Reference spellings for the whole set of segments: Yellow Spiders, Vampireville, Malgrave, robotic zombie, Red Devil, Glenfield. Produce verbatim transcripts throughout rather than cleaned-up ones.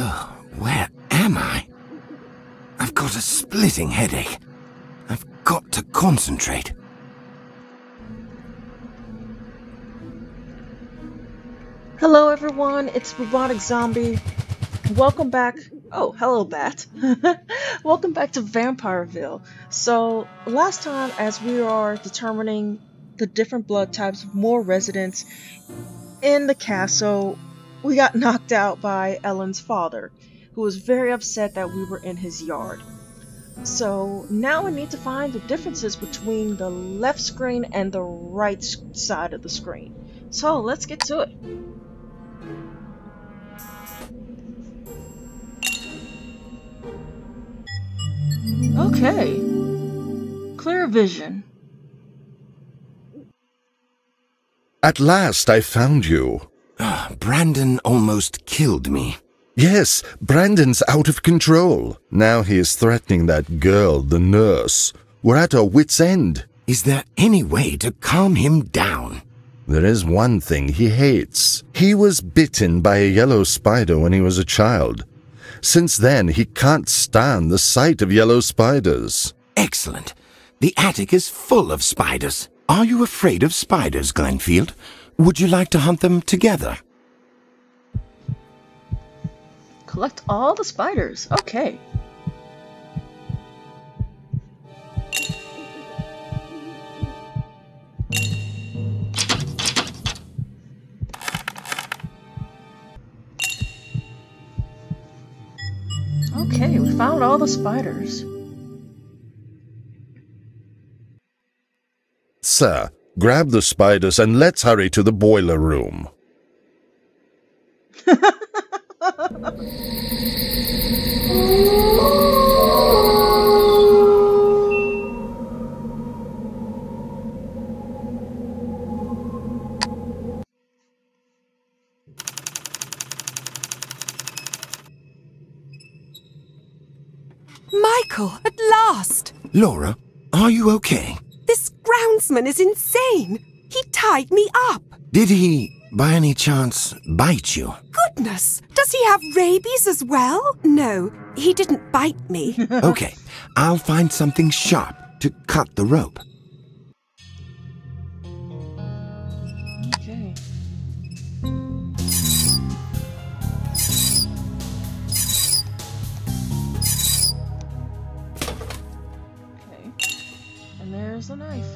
Ugh, where am I? I've got a splitting headache. I've got to concentrate. Hello everyone, it's Robotic Zombie. Welcome back. Oh, hello Bat. Welcome back to Vampireville. So, last time as we are determining the different blood types of more residents in the castle, we got knocked out by Ellen's father, who was very upset that we were in his yard. So now we need to find the differences between the left screen and the right side of the screen. So let's get to it. Okay. Clear vision. At last I found you. Uh, Brandon almost killed me. Yes, Brandon's out of control. Now he is threatening that girl, the nurse. We're at our wits' end. Is there any way to calm him down? There is one thing he hates. He was bitten by a yellow spider when he was a child. Since then, he can't stand the sight of yellow spiders. Excellent. The attic is full of spiders. Are you afraid of spiders, Glenfield? Would you like to hunt them together? Collect all the spiders. Okay. Okay, we found all the spiders. Sir, grab the spiders and let's hurry to the boiler room. Michael, at last! Laura, are you okay? This groundsman is insane! He tied me up! Did he, by any chance, bite you? Goodness! Does he have rabies as well? No, he didn't bite me. Okay, I'll find something sharp to cut the rope. Okay. Okay. And there's the knife.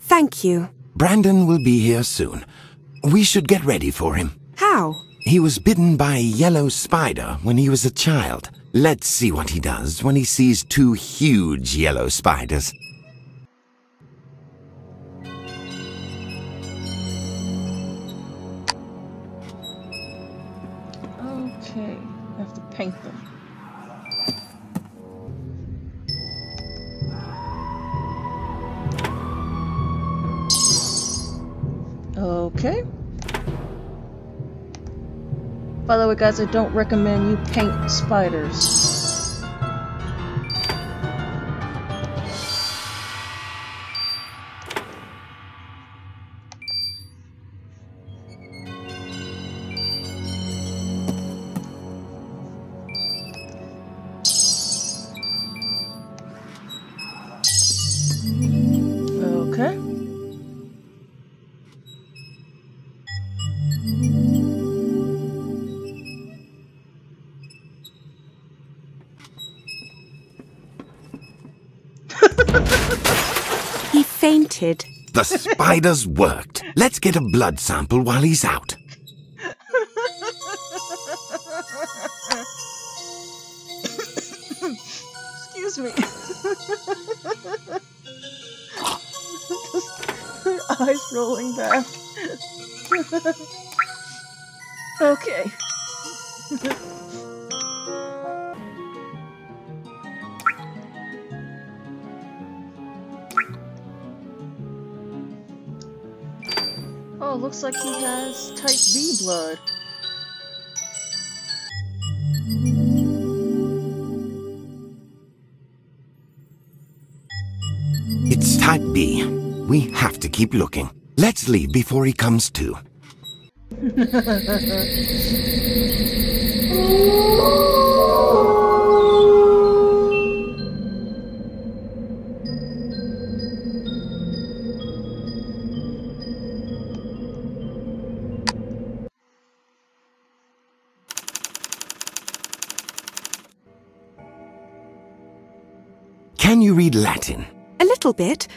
Thank you. Brandon will be here soon. We should get ready for him. How? He was bitten by a yellow spider when he was a child. Let's see what he does when he sees two huge yellow spiders. Okay, I have to paint them. Okay. By the way, guys, I don't recommend you paint spiders. Okay. He fainted. The spiders worked. Let's get a blood sample while he's out. Excuse me. Just her eyes rolling back. Okay. Oh, looks like he has type B blood. It's type B. we have to keep looking. Let's leave before he comes to. Can you read Latin? A little bit.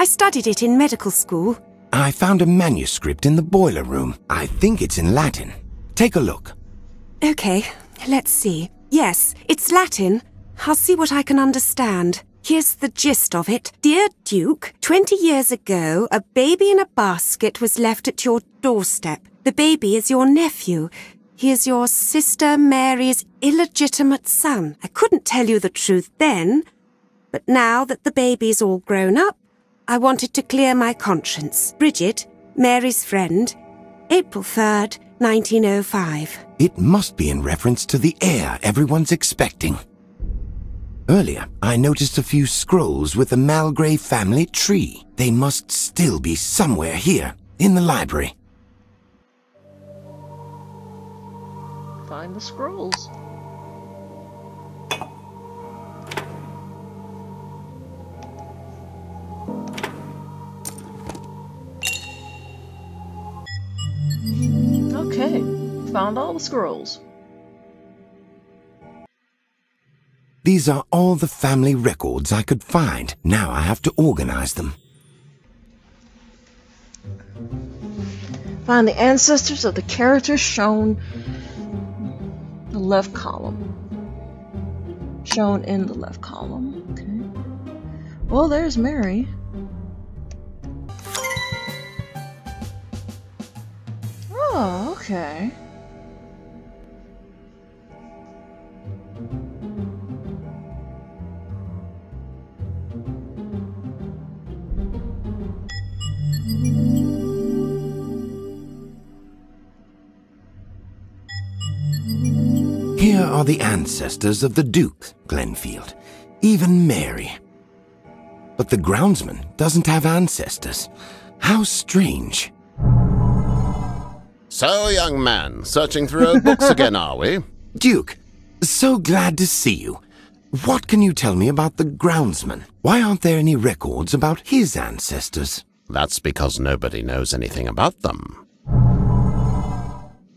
I studied it in medical school. I found a manuscript in the boiler room. I think it's in Latin. Take a look. Okay, let's see. Yes, it's Latin. I'll see what I can understand. Here's the gist of it. Dear Duke, twenty years ago, a baby in a basket was left at your doorstep. The baby is your nephew. He is your sister Mary's illegitimate son. I couldn't tell you the truth then, but now that the baby's all grown up, I wanted to clear my conscience. Bridget, Mary's friend, April third, nineteen oh five. It must be in reference to the heir everyone's expecting. Earlier, I noticed a few scrolls with the Malgrave family tree. They must still be somewhere here, in the library. Find the scrolls. Okay, found all the scrolls. These are all the family records I could find. Now I have to organize them. Find the ancestors of the characters shown in the left column. Shown in the left column. Okay. Well, there's Mary. Oh, okay. Here are the ancestors of the Duke, Glenfield, even Mary. But the groundsman doesn't have ancestors. How strange. So, young man, searching through old books again, are we? Duke, so glad to see you. What can you tell me about the groundsman? Why aren't there any records about his ancestors? That's because nobody knows anything about them.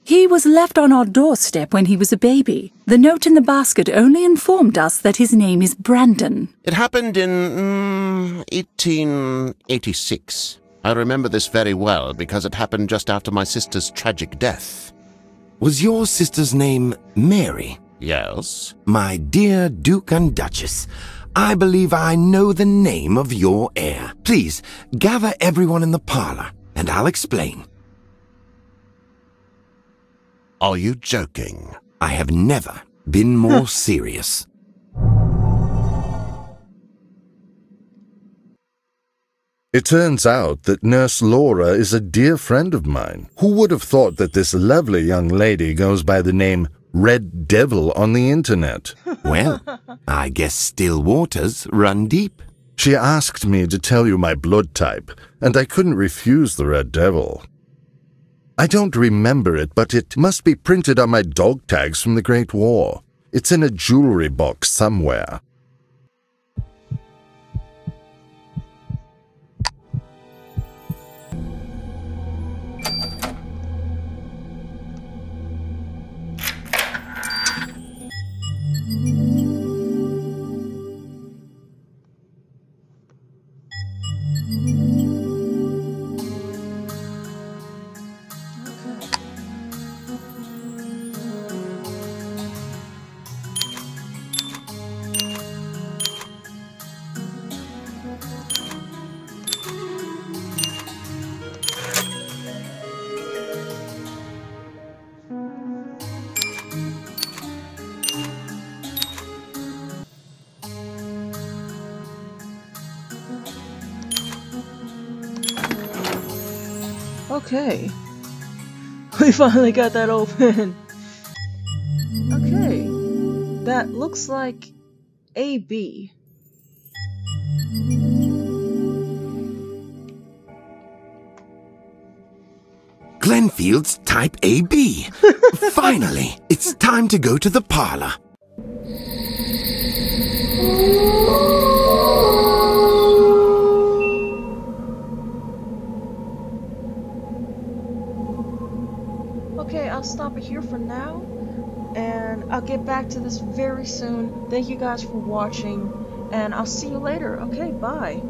He was left on our doorstep when he was a baby. The note in the basket only informed us that his name is Brandon. It happened in mm, eighteen eighty-six. I remember this very well because it happened just after my sister's tragic death. Was your sister's name Mary? Yes. My dear Duke and Duchess, I believe I know the name of your heir. Please, gather everyone in the parlor, and I'll explain. Are you joking? I have never been more serious. It turns out that Nurse Laura is a dear friend of mine. Who would have thought that this lovely young lady goes by the name Red Devil on the internet? Well, I guess still waters run deep. She asked me to tell you my blood type, and I couldn't refuse the Red Devil. I don't remember it, but it must be printed on my dog tags from the Great War. It's in a jewelry box somewhere. Okay, we finally got that open. Okay, that looks like A B. Renfield's type A B. Finally, it's time to go to the parlor. Okay, I'll stop it here for now, and I'll get back to this very soon. Thank you guys for watching, and I'll see you later. Okay, bye.